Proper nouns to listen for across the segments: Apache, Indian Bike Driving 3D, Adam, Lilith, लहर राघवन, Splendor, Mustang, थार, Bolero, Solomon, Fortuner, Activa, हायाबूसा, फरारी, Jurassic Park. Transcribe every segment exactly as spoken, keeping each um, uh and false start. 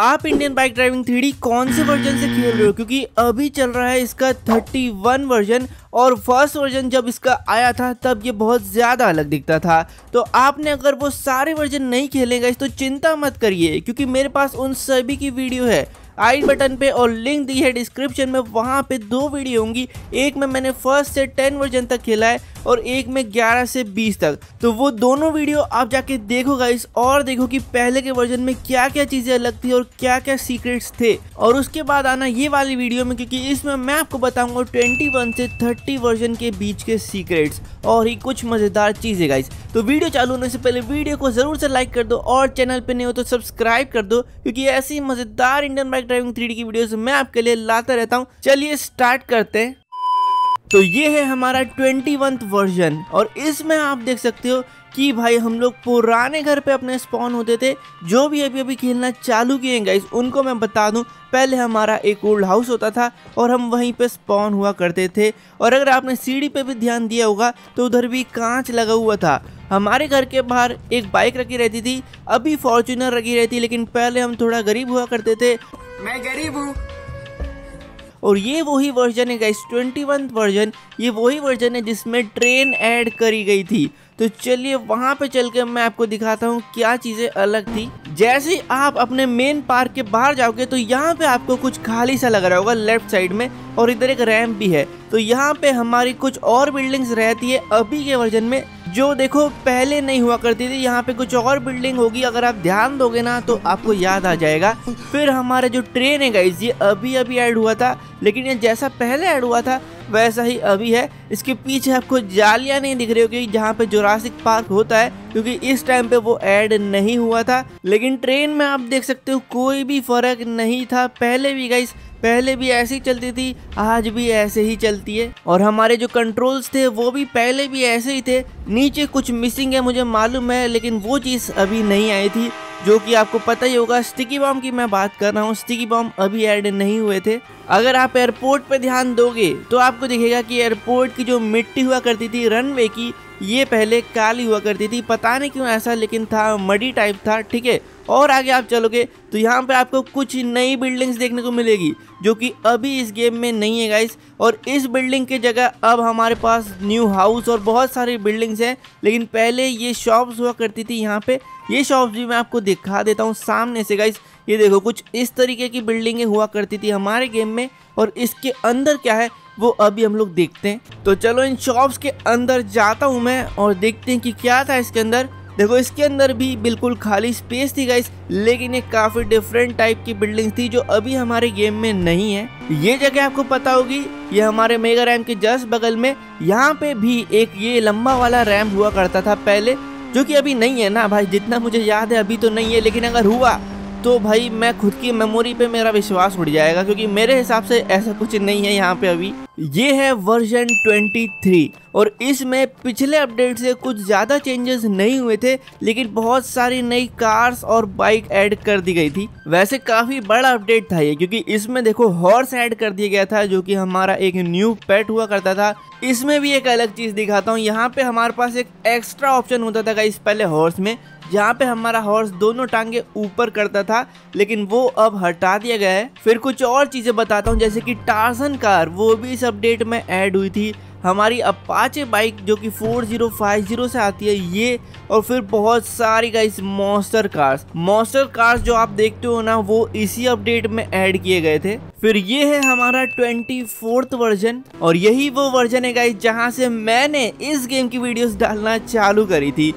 आप Indian bike driving three D कौन से वर्जन से खेल रहे हो, क्योंकि अभी चल रहा है इसका इकतीस वर्जन और फर्स्ट वर्जन जब इसका आया था तब ये बहुत ज़्यादा अलग दिखता था। तो आपने अगर वो सारे वर्जन नहीं खेलेंगे तो चिंता मत करिए, क्योंकि मेरे पास उन सभी की वीडियो है आई बटन पे और लिंक दी है डिस्क्रिप्शन में। वहाँ पे दो वीडियो होंगी, एक में मैंने फर्स्ट से टेन वर्जन तक खेला है और एक में ग्यारह से बीस तक। तो वो दोनों वीडियो आप जाके देखो गाइस, और देखो कि पहले के वर्जन में क्या क्या चीज़ें अलग थी और क्या क्या सीक्रेट्स थे। और उसके बाद आना ये वाली वीडियो में, क्योंकि इसमें मैं आपको बताऊँगा ट्वेंटी वन से थर्टी वर्जन के बीच के सीक्रेट्स और ही कुछ मज़ेदार चीज़ें गाइस। तो वीडियो चालू होने से पहले वीडियो को ज़रूर से लाइक कर दो और चैनल पर नहीं हो तो सब्सक्राइब कर दो, क्योंकि ऐसी मज़ेदार Indian bike driving three D की वीडियोस मैं आपके लिए लाता रहता हूं। चलिए स्टार्ट करते हैं। तो ये है हमारा इक्कीसवां वर्जन और इसमें आप देख सकते हो कि भाई हम लोग पुराने घर पे अपने स्पॉन होते थे। जो भी अभी अभी खेलना चालू किए हैं गाइस उनको मैं बता दूं, पहले हमारा एक ओल्ड हाउस होता था और हम वहीं पे स्पॉन हुआ करते थे। और अगर आपने सीढ़ी पे भी ध्यान दिया होगा तो उधर भी कांच लगा हुआ था। हमारे घर के बाहर एक बाइक रखी रहती थी, अभी फॉर्चूनर रखी रहती, लेकिन पहले हम थोड़ा गरीब हुआ करते थे। मैं गरीब हूँ। और ये वही वर्जन है गाइस, इक्कीसवां वर्जन। ये वही वर्जन है जिसमें ट्रेन ऐड करी गई थी। तो चलिए वहाँ पे चल के मैं आपको दिखाता हूँ क्या चीज़ें अलग थी। जैसे आप अपने मेन पार्क के बाहर जाओगे तो यहाँ पे आपको कुछ खाली सा लग रहा होगा लेफ्ट साइड में, और इधर एक रैंप भी है। तो यहाँ पे हमारी कुछ और बिल्डिंग्स रहती है अभी के वर्जन में, जो देखो पहले नहीं हुआ करती थी। यहाँ पे कुछ और बिल्डिंग होगी, अगर आप ध्यान दोगे ना तो आपको याद आ जाएगा। फिर हमारा जो ट्रेन है गाइस ये अभी अभी ऐड हुआ था, लेकिन ये जैसा पहले ऐड हुआ था वैसा ही अभी है। इसके पीछे आपको जालियाँ नहीं दिख रही होगी जहाँ पे जुरासिक पार्क होता है, क्योंकि इस टाइम पे वो ऐड नहीं हुआ था। लेकिन ट्रेन में आप देख सकते हो कोई भी फर्क नहीं था, पहले भी गाइस पहले भी ऐसे ही चलती थी, आज भी ऐसे ही चलती है। और हमारे जो कंट्रोल्स थे वो भी पहले भी ऐसे ही थे। नीचे कुछ मिसिंग है मुझे मालूम है, लेकिन वो चीज़ अभी नहीं आई थी, जो कि आपको पता ही होगा। स्टिकी बॉम्ब की मैं बात कर रहा हूँ, स्टिकी बॉम्ब अभी ऐड नहीं हुए थे। अगर आप एयरपोर्ट पे ध्यान दोगे तो आपको दिखेगा कि एयरपोर्ट की जो मिट्टी हुआ करती थी रनवे की, ये पहले काली हुआ करती थी, पता नहीं क्यों ऐसा, लेकिन था मडी टाइप था, ठीक है। और आगे आप चलोगे तो यहाँ पे आपको कुछ नई बिल्डिंग्स देखने को मिलेगी, जो कि अभी इस गेम में नहीं है गाइस। और इस बिल्डिंग के जगह अब हमारे पास न्यू हाउस और बहुत सारी बिल्डिंग्स हैं, लेकिन पहले ये शॉप्स हुआ करती थी। यहाँ पे ये शॉप्स भी मैं आपको दिखा देता हूँ सामने से गाइस। ये देखो कुछ इस तरीके की बिल्डिंगें हुआ करती थी हमारे गेम में, और इसके अंदर क्या है वो अभी हम लोग देखते हैं। तो चलो इन शॉप्स के अंदर जाता हूँ मैं और देखते हैं कि क्या था इसके अंदर। देखो इसके अंदर भी बिल्कुल खाली स्पेस थी गाइस, लेकिन ये काफ़ी डिफरेंट टाइप की बिल्डिंग थी जो अभी हमारे गेम में नहीं है। ये जगह आपको पता होगी, ये हमारे मेगा रैम्प के जस्ट बगल में। यहाँ पे भी एक ये लंबा वाला रैम्प हुआ करता था पहले, जो कि अभी नहीं है ना भाई, जितना मुझे याद है अभी तो नहीं है, लेकिन अगर हुआ तो भाई मैं खुद की मेमोरी पे मेरा विश्वास उठ जाएगा, क्योंकि मेरे हिसाब से ऐसा कुछ नहीं है यहाँ पे अभी। ये है वर्जन तेईस और इसमें पिछले अपडेट से कुछ ज़्यादा चेंजेस नहीं हुए थे, लेकिन बहुत सारी नई कार्स और बाइक ऐड कर दी गई थी। वैसे काफ़ी बड़ा अपडेट था ये, क्योंकि इसमें देखो हॉर्स ऐड कर दिया गया था, जो कि हमारा एक न्यू पेट हुआ करता था। इसमें भी एक अलग चीज़ दिखाता हूँ। यहाँ पे हमारे पास एक एक्स्ट्रा ऑप्शन होता था गाइस पहले हॉर्स में, जहाँ पे हमारा हॉर्स दोनों टांगे ऊपर करता था, लेकिन वो अब हटा दिया गया है। फिर कुछ और चीज़ें बताता हूँ, जैसे कि टार्जन कार, वो भी इस अपडेट में ऐड हुई थी। हमारी अपाचे बाइक जो कि चार हज़ार पचास से आती है ये, और फिर बहुत सारी guys monster cars monster cars जो आप देखते हो ना वो इसी अपडेट में ऐड किए गए थे। फिर ये है हमारा चौबीसवां वर्जन, और यही वो वर्जन है गाइस जहाँ से मैंने इस गेम की वीडियोस डालना चालू करी थी।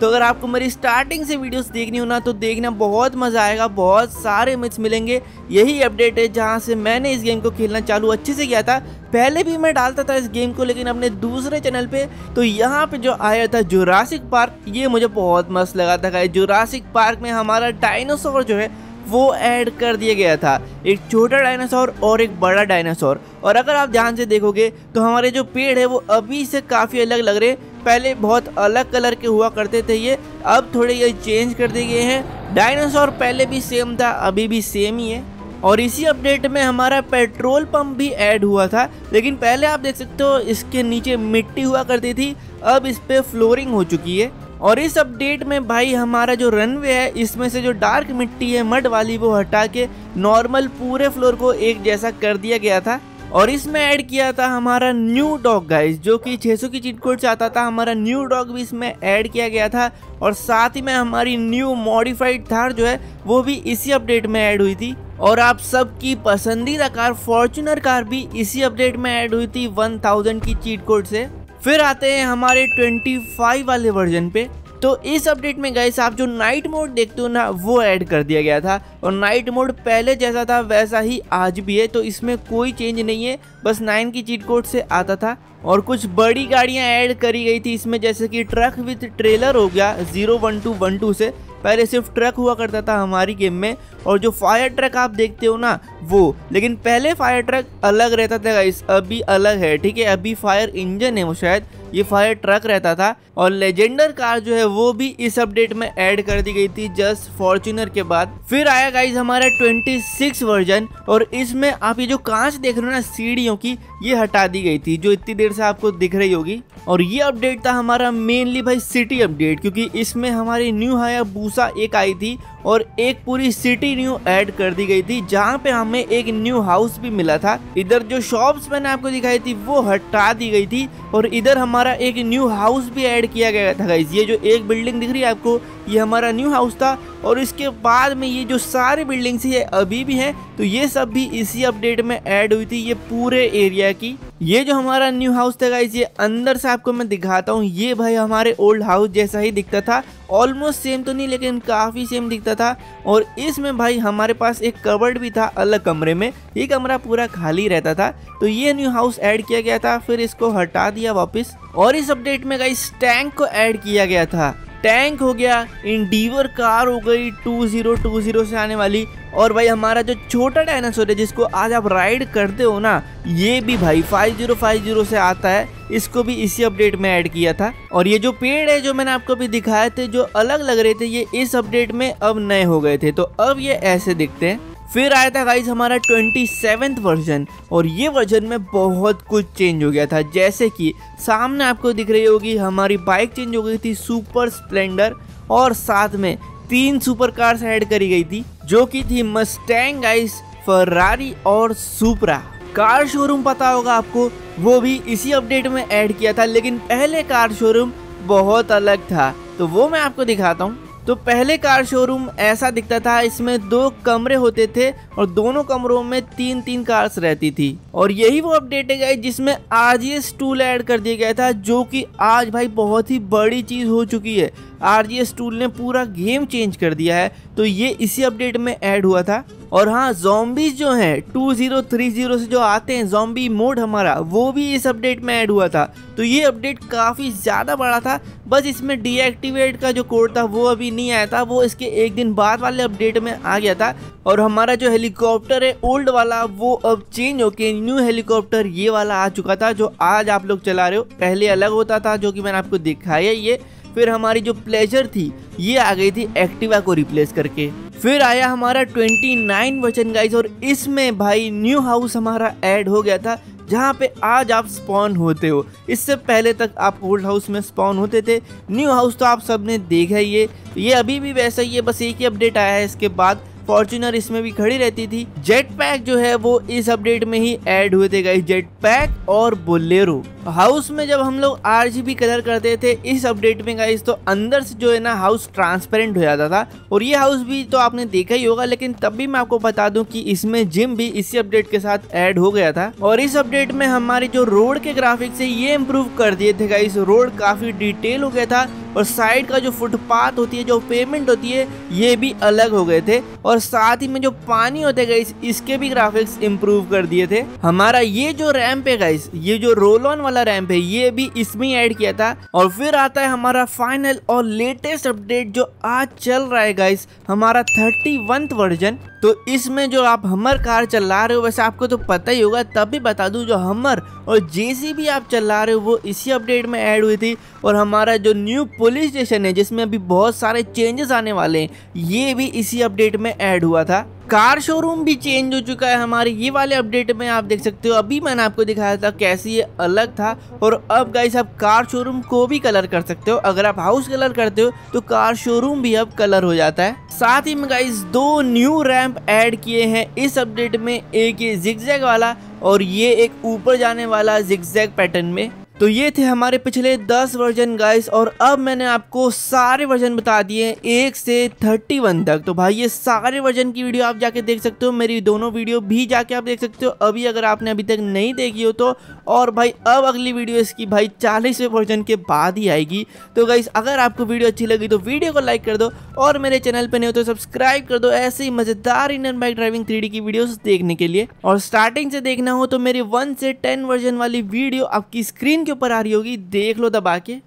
तो अगर आपको मेरी स्टार्टिंग से वीडियोस देखनी हो ना तो देखना, बहुत मज़ा आएगा, बहुत सारे मिक्स मिलेंगे। यही अपडेट है जहाँ से मैंने इस गेम को खेलना चालू अच्छे से किया था। पहले भी मैं डालता था इस गेम को, लेकिन अपने दूसरे चैनल पे। तो यहाँ पे जो आया था जुरासिक पार्क, ये मुझे बहुत मस्त लगा था गाइस। जुरासिक पार्क में हमारा डायनासोर जो है वो ऐड कर दिया गया था, एक छोटा डायनासोर और एक बड़ा डायनासोर। और अगर आप ध्यान से देखोगे तो हमारे जो पेड़ है वो अभी से काफ़ी अलग लग रहे हैं, पहले बहुत अलग कलर के हुआ करते थे ये, अब थोड़े ये चेंज कर दिए गए हैं। डायनासोर पहले भी सेम था, अभी भी सेम ही है। और इसी अपडेट में हमारा पेट्रोल पंप भी ऐड हुआ था, लेकिन पहले आप देख सकते हो इसके नीचे मिट्टी हुआ करती थी, अब इस पर फ्लोरिंग हो चुकी है। और इस अपडेट में भाई हमारा जो रनवे है इसमें से जो डार्क मिट्टी है मड वाली वो हटा के नॉर्मल पूरे फ्लोर को एक जैसा कर दिया गया था। और इसमें ऐड किया था हमारा न्यू डॉग गाइस, जो कि छह सौ की चीट कोड चाहता था, हमारा न्यू डॉग भी इसमें ऐड किया गया था। और साथ ही में हमारी न्यू मॉडिफाइड थार जो है वो भी इसी अपडेट में ऐड हुई थी। और आप सबकी पसंदीदा कार फॉर्च्यूनर कार भी इसी अपडेट में ऐड हुई थी एक हज़ार की चीट कोड से। फिर आते हैं हमारे पच्चीस वाले वर्जन पे, तो इस अपडेट में गाइस आप जो नाइट मोड देखते हो ना वो ऐड कर दिया गया था। और नाइट मोड पहले जैसा था वैसा ही आज भी है, तो इसमें कोई चेंज नहीं है, बस नाइन की चीट कोड से आता था। और कुछ बड़ी गाड़ियां ऐड करी गई थी इसमें, जैसे कि ट्रक विथ ट्रेलर हो गया zero one two one two से, पहले सिर्फ ट्रक हुआ करता था हमारी गेम में। और जो फायर ट्रक आप देखते हो ना वो, लेकिन पहले फायर ट्रक अलग रहता था गाइस, अभी अलग है, ठीक है, अभी फायर इंजन है वो शायद, ये फायर ट्रक रहता था। और लेजेंडर कार जो है वो भी इस अपडेट में ऐड कर दी गई थी जस्ट फॉर्च्यूनर के बाद। फिर आया गाइस हमारा छब्बीस वर्जन, और इसमें आप ये जो कांच देख रहे हो ना सीढ़ियों की, ये हटा दी गई थी जो इतनी देर से आपको दिख रही होगी। और ये अपडेट था हमारा मेनली भाई सिटी अपडेट, क्योंकि इसमें हमारी न्यू हायाबूसा एक आई थी और एक पूरी सिटी न्यू ऐड कर दी गई थी, जहाँ पे हमें एक न्यू हाउस भी मिला था। इधर जो शॉप्स मैंने आपको दिखाई थी वो हटा दी गई थी, और इधर हमारा एक न्यू हाउस भी ऐड किया गया था गाइस। ये जो एक बिल्डिंग दिख रही है आपको, ये हमारा न्यू हाउस था। और इसके बाद में ये जो सारी बिल्डिंग्स ये अभी भी हैं, तो ये सब भी इसी अपडेट में ऐड हुई थी, ये पूरे एरिया की। ये जो हमारा न्यू हाउस था गाइस, ये अंदर से आपको मैं दिखाता हूँ, ये भाई हमारे ओल्ड हाउस जैसा ही दिखता था, ऑलमोस्ट सेम तो नहीं लेकिन काफ़ी सेम दिखता था। और इसमें भाई हमारे पास एक कबर्ड भी था अलग कमरे में, ये कमरा पूरा खाली रहता था, तो ये न्यू हाउस ऐड किया गया था, फिर इसको हटा दिया वापस। और इस अपडेट में गाइस टैंक को ऐड किया गया था, टैंक हो गया, इंडीवर कार हो गई टू थाउज़ेंड ट्वेंटी से आने वाली। और भाई हमारा जो छोटा डायनासोर है जिसको आज आप राइड करते हो ना, ये भी भाई फिफ्टी फिफ्टी से आता है, इसको भी इसी अपडेट में ऐड किया था। और ये जो पेड़ है जो मैंने आपको भी दिखाए थे जो अलग लग रहे थे, ये इस अपडेट में अब नए हो गए थे, तो अब ये ऐसे दिखते हैं। फिर आया था गाइस हमारा सत्ताईसवां वर्जन, और ये वर्जन में बहुत कुछ चेंज हो गया था, जैसे कि सामने आपको दिख रही होगी हमारी बाइक चेंज हो गई थी सुपर स्प्लेंडर, और साथ में तीन सुपर कार्स ऐड करी गई थी जो कि थी मस्टैंग गाइस, फरारी और सुप्रा। कार शोरूम पता होगा आपको, वो भी इसी अपडेट में ऐड किया था, लेकिन पहले कार शोरूम बहुत अलग था, तो वो मैं आपको दिखाता हूँ। तो पहले कार शोरूम ऐसा दिखता था, इसमें दो कमरे होते थे और दोनों कमरों में तीन तीन कार्स रहती थी। और यही वो अपडेट है गाइस जिसमें आरडीएस टूल ऐड कर दिया गया था, जो कि आज भाई बहुत ही बड़ी चीज़ हो चुकी है, आरडीएस टूल ने पूरा गेम चेंज कर दिया है, तो ये इसी अपडेट में ऐड हुआ था। और हाँ, जॉम्बीज जो हैं टू थाउज़ेंड थर्टी से जो आते हैं, जॉम्बी मोड हमारा वो भी इस अपडेट में ऐड हुआ था, तो ये अपडेट काफ़ी ज़्यादा बड़ा था। बस इसमें डीएक्टिवेट का जो कोड था वो अभी नहीं आया था, वो इसके एक दिन बाद वाले अपडेट में आ गया था। और हमारा जो हेलीकॉप्टर है ओल्ड वाला वो अब चेंज होके न्यू हेलीकॉप्टर ये वाला आ चुका था जो आज आप लोग चला रहे हो, पहले अलग होता था जो कि मैंने आपको दिखाया ये। फिर हमारी जो प्लेजर थी ये आ गई थी एक्टिवा को रिप्लेस करके। फिर आया हमारा उनतीसवां वर्जन गाइस, और इसमें भाई न्यू हाउस हमारा ऐड हो गया था, जहाँ पे आज आप स्पॉन होते हो। इससे पहले तक आप ओल्ड हाउस में स्पॉन होते थे, न्यू हाउस तो आप सबने देखा ही है, ये अभी भी वैसा ही है, बस एक ही अपडेट आया है। इसके बाद फॉर्च्यूनर इसमें भी खड़ी रहती थी। जेट पैक जो है वो इस अपडेट में ही ऐड हुए थे गाइस, जेट पैक और बोलेरो। हाउस में जब हम लोग आरजीबी कलर करते थे इस अपडेट में गाइस, तो अंदर से जो है ना हाउस ट्रांसपेरेंट हो जाता था। और ये हाउस भी तो आपने देखा ही होगा, लेकिन तब भी मैं आपको बता दूं कि इसमें जिम भी इसी अपडेट के साथ ऐड हो गया था। और इस अपडेट में हमारी जो रोड के ग्राफिक्स है ये इम्प्रूव कर दिए थे गाइस, रोड काफी डिटेल हो गया था। और साइड का जो फुटपाथ होती है, जो पेमेंट होती है, ये भी अलग हो गए थे। और साथ ही में जो पानी होते गाइस, इसके भी ग्राफिक्स इम्प्रूव कर दिए थे। हमारा ये जो रैम्प है गाइस, ये जो रोल ऑन वाला रैम्प है, ये भी इसमें ऐड किया था। और फिर आता है हमारा फाइनल और लेटेस्ट अपडेट जो आज चल रहा है गाइस, हमारा इकतीसवां वर्जन। तो इसमें जो आप हमर कार चला रहे हो, वैसे आपको तो पता ही होगा, तब भी बता दूं जो हमर और जेसीबी आप चला रहे हो वो इसी अपडेट में ऐड हुई थी। और हमारा जो न्यू पुलिस स्टेशन है जिसमें अभी बहुत सारे चेंजेस आने वाले हैं, ये भी इसी अपडेट में ऐड हुआ था। कार शोरूम भी चेंज हो चुका है हमारे ये वाले अपडेट में, आप देख सकते हो। अभी मैंने आपको दिखाया था कैसे ये अलग था, और अब गाइस आप कार शोरूम को भी कलर कर सकते हो। अगर आप हाउस कलर करते हो तो कार शोरूम भी अब कलर हो जाता है। साथ ही में गाइस दो न्यू रैंप ऐड किए हैं इस अपडेट में, एक ये जिगजैग वाला और ये एक ऊपर जाने वाला जिगजैग पैटर्न में। तो ये थे हमारे पिछले दस वर्जन गाइस, और अब मैंने आपको सारे वर्जन बता दिए एक से इकतीस तक। तो भाई ये सारे वर्जन की वीडियो आप जाके देख सकते हो, मेरी दोनों वीडियो भी जाके आप देख सकते हो अभी, अगर आपने अभी तक नहीं देखी हो तो। और भाई अब अगली वीडियो इसकी भाई चालीसवें वर्जन के बाद ही आएगी। तो गाइस अगर आपको वीडियो अच्छी लगी तो वीडियो को लाइक कर दो, और मेरे चैनल पर नहीं हो तो सब्सक्राइब कर दो ऐसे ही मज़ेदार Indian bike driving three D की वीडियोज़ देखने के लिए। और स्टार्टिंग से देखना हो तो मेरी वन से टेन वर्जन वाली वीडियो आपकी स्क्रीन ऊपर आ रही होगी, देख लो दबा के।